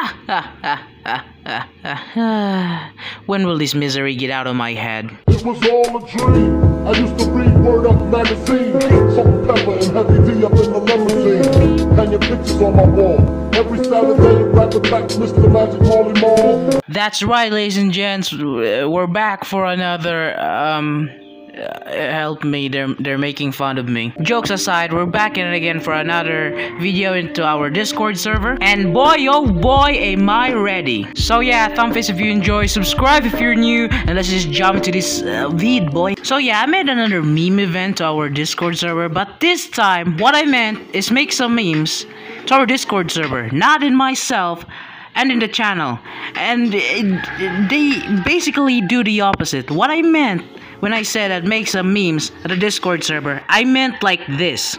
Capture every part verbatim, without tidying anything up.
Ha ha ha ha ha ha. When will this misery get out of my head? It was all a dream. I used to read Word Up magazine. Salt, pepper, and Heavy D up in the limousine. Hanging pictures on my wall. Every Saturday, right back to Mister Magic Molly Mall. That's right, ladies and gents. We're back for another, um... Uh, help me, they're, they're making fun of me. Jokes aside, we're back in it again for another video into our Discord server. And boy, oh boy, am I ready. So yeah, thumb face if you enjoy, subscribe if you're new, and let's just jump to this uh, vid, boy. So yeah, I made another meme event to our Discord server, but this time, what I meant is make some memes to our Discord server, not in myself, and in the channel. And uh, they basically do the opposite. What I meant when I said I'd make some memes at a Discord server, I meant like this.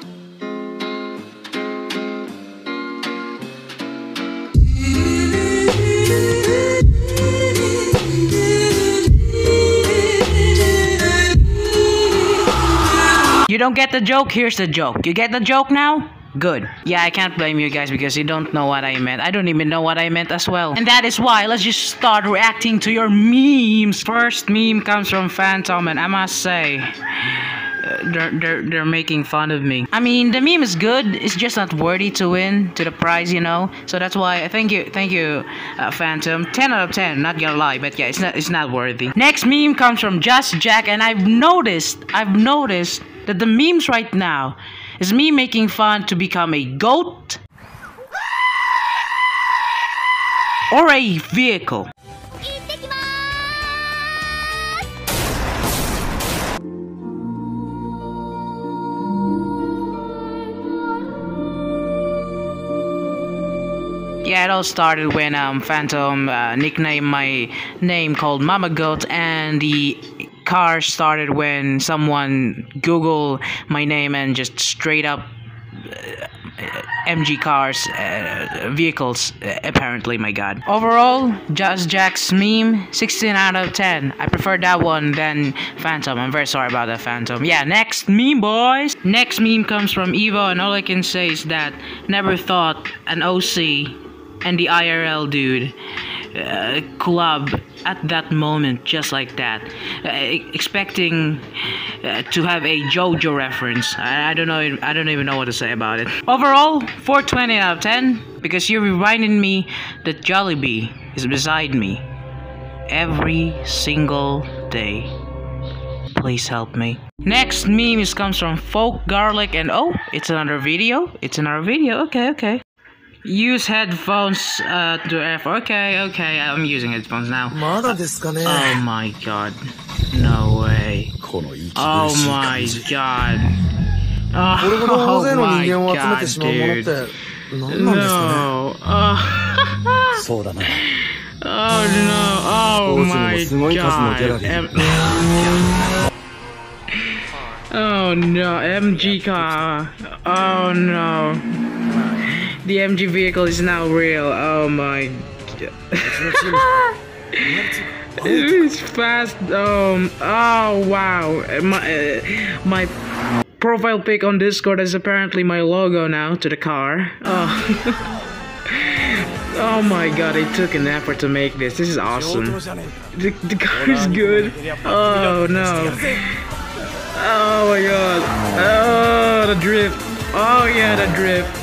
You don't get the joke? Here's the joke. You get the joke now? Good. Yeah, I can't blame you guys because you don't know what I meant. I don't even know what I meant as well. And that is why, let's just start reacting to your memes. First meme comes from Phantom, and I must say, uh, they're, they're, they're making fun of me. I mean, the meme is good, it's just not worthy to win, to the prize, you know? So that's why, thank you, thank you, uh, Phantom. ten out of ten, not gonna lie, but yeah, it's not, it's not worthy. Next meme comes from Just Jack, and I've noticed, I've noticed that the memes right now, is me making fun to become a goat or a vehicle. Yeah, it all started when um, Phantom uh, nicknamed my name called Mama Goat, and the car started when someone Google my name and just straight up uh, M G cars, uh, vehicles, uh, apparently, my god. Overall, Just Jack's meme, sixteen out of ten. I prefer that one than Phantom. I'm very sorry about that, Phantom. Yeah, next meme, boys! Next meme comes from Evo, and all I can say is that never thought an O C and the I R L dude uh, collab at that moment, just like that, uh, expecting uh, to have a JoJo reference. I, I don't know. I don't even know what to say about it. Overall, four twenty out of ten, because you're reminding me that Jollibee is beside me every single day. Please help me. Next meme is comes from Folk Garlic, and oh, it's another video. It's another video. Okay, okay. Use headphones uh, to F. Okay, okay, I'm using headphones now. Uh, oh my god. No way. Oh my god. Oh, oh my god, dude. No. Oh, oh no. Oh my god. M oh no, M G car. Oh no. The M G vehicle is now real. Oh my god. It's fast. Um. Oh wow. My uh, my profile pic on Discord is apparently my logo now to the car. Oh. Oh my god, it took an effort to make this. This is awesome. The, the car is good. Oh no. Oh my god. Oh, the drift. Oh yeah, the drift.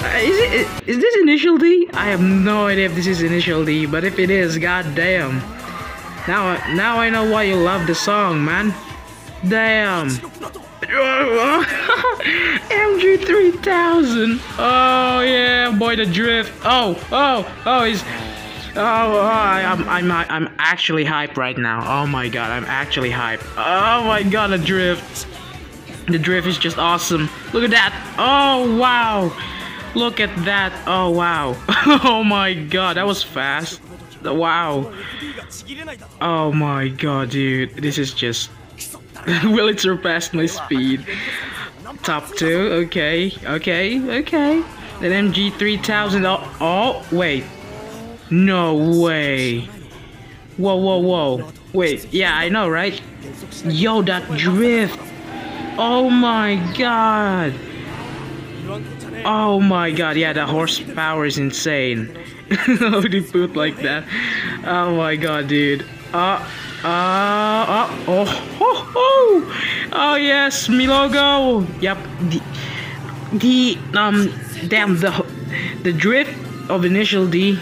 Uh, is it? Is this Initial D? I have no idea if this is Initial D, but if it is, goddamn. Now, now I know why you love the song, man. Damn. M G three thousand. Oh yeah, boy, the drift. Oh, oh, oh, he's. Oh, oh I, I'm, I'm, I'm actually hype right now. Oh my god, I'm actually hype. Oh my god, the drift. The drift is just awesome. Look at that. Oh wow. Look at that. Oh wow. Oh my god, that was fast. Wow. Oh my god, dude, this is just will it surpass my speed? Top two. Okay, okay, okay. Then M G three thousand. Oh, oh wait, no way. Whoa, whoa, whoa, wait. Yeah, I know, right? Yo, that drift. Oh my god. Oh my god, yeah, the horsepower is insane. How do you poop like that? Oh my god, dude. Uh, uh, uh, oh, oh, oh, oh yes, me logo. Yep, the, the, um, damn, the, the drift of Initial D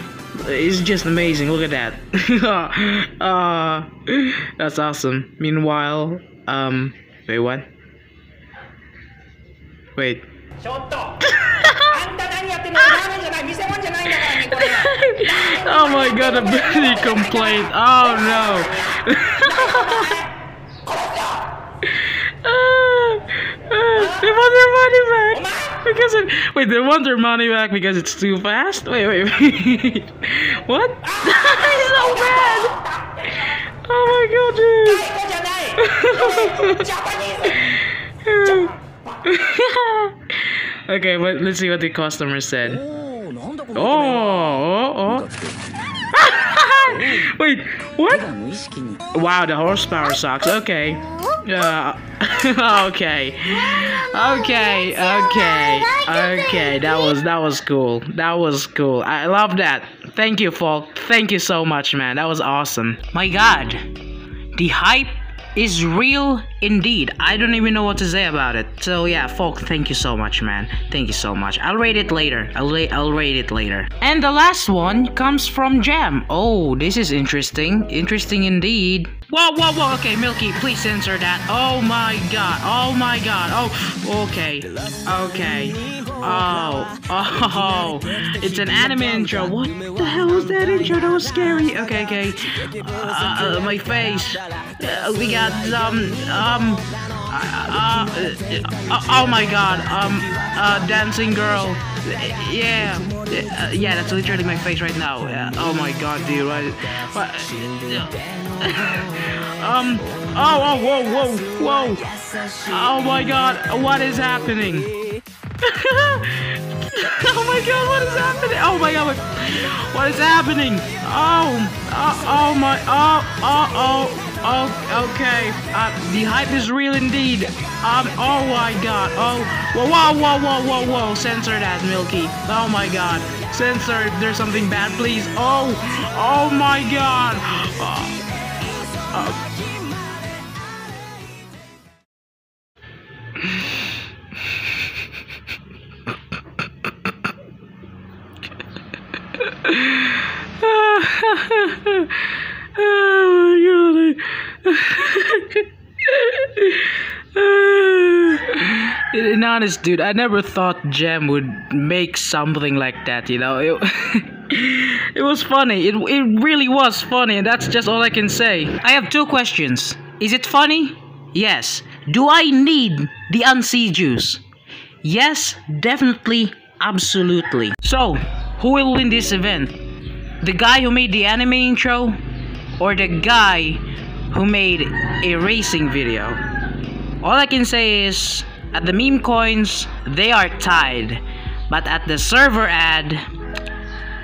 is just amazing. Look at that. uh, that's awesome. Meanwhile, um, wait, what? Wait. Oh my god, a bloody complaint. Oh no. uh, uh, they want their money back because it, wait, they want their money back because it's too fast? Wait, wait, wait. What? It's so bad. Oh my god, dude. Okay, but let's see what the customer said. Oh, oh, oh. Wait, what? Wow, the horsepower sucks. Okay. Uh, okay. Okay, okay. Okay, that was that was cool. That was cool. I love that. Thank you, Folk. Thank you so much, man. That was awesome. My god. The hype is real indeed. I don't even know what to say about it. So yeah, Folk, thank you so much, man. Thank you so much. I'll rate it later. I'll, I'll rate it later. And the last one comes from Jam. Oh, this is interesting. Interesting indeed. Whoa, whoa, whoa. Okay, Milky, please censor that. Oh my god. Oh my god. Oh, okay. Okay. Oh. Oh. It's an anime intro. What the hell was that intro? That was scary. Okay, okay. Uh, uh, my face. Uh, we got um... Um, uh, uh, uh, oh my god, um, uh, dancing girl, yeah, uh, yeah, that's literally my face right now, uh, oh my god, dude, what, what? um, oh, oh, whoa, whoa, whoa, oh my god, what is happening? Oh my god, what is happening? Oh my god, what is happening? Oh, oh, oh my, oh, oh, oh. Oh, okay. Uh, the hype is real indeed. Um, oh my god. Oh, whoa, whoa, whoa, whoa, whoa, whoa. Censor that, Milky. Oh my god. Censor if there's something bad, please. Oh, oh my god. Uh, uh. In honest, dude, I never thought Jam would make something like that, you know? It, it was funny. It, it really was funny, and that's just all I can say. I have two questions. Is it funny? Yes. Do I need the unsee juice? Yes, definitely, absolutely. So, who will win this event? The guy who made the anime intro? Or the guy who made a racing video? All I can say is, at the meme coins, they are tied. But at the server ad,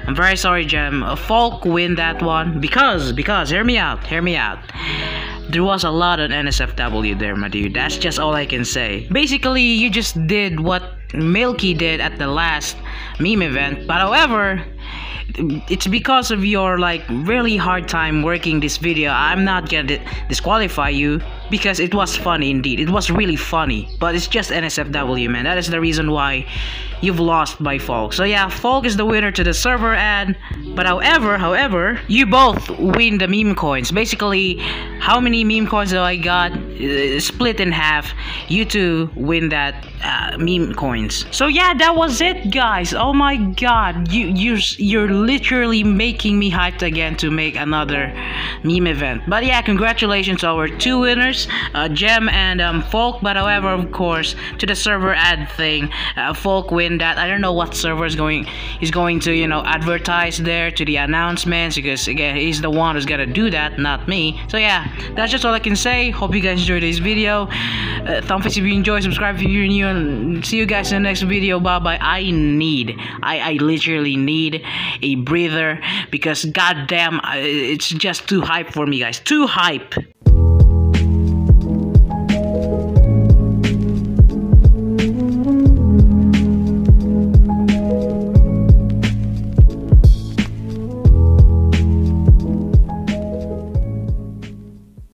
I'm very sorry, Jam. Folk win that one. Because, because, hear me out, hear me out. There was a lot on N S F W there, my dude. That's just all I can say. Basically, you just did what Milky did at the last meme event. But however, it's because of your like really hard time working this video. I'm not gonna disqualify you because it was funny indeed. It was really funny, but it's just N S F W, man. That is the reason why you've lost by Folk. So yeah, Folk is the winner to the server ad. But however, however, you both win the meme coins. Basically, how many meme coins do I got? Uh, split in half. You two win that uh, meme coins. So yeah, that was it, guys. Oh my god, you you you're literally making me hyped again to make another meme event. But yeah, congratulations to our two winners, uh, Jam and um, Folk. But however, of course, to the server ad thing, uh, Folk win that. I don't know what server is going is going to you know advertise there to the announcements, because again, he's the one who's gonna do that, not me. So yeah, that's just all I can say. Hope you guys enjoyed this video. Uh, thumbs if you enjoy, subscribe if you're new, and see you guys in the next video. Bye bye. I need, I I literally need a breather because goddamn, it's just too hype for me, guys. Too hype.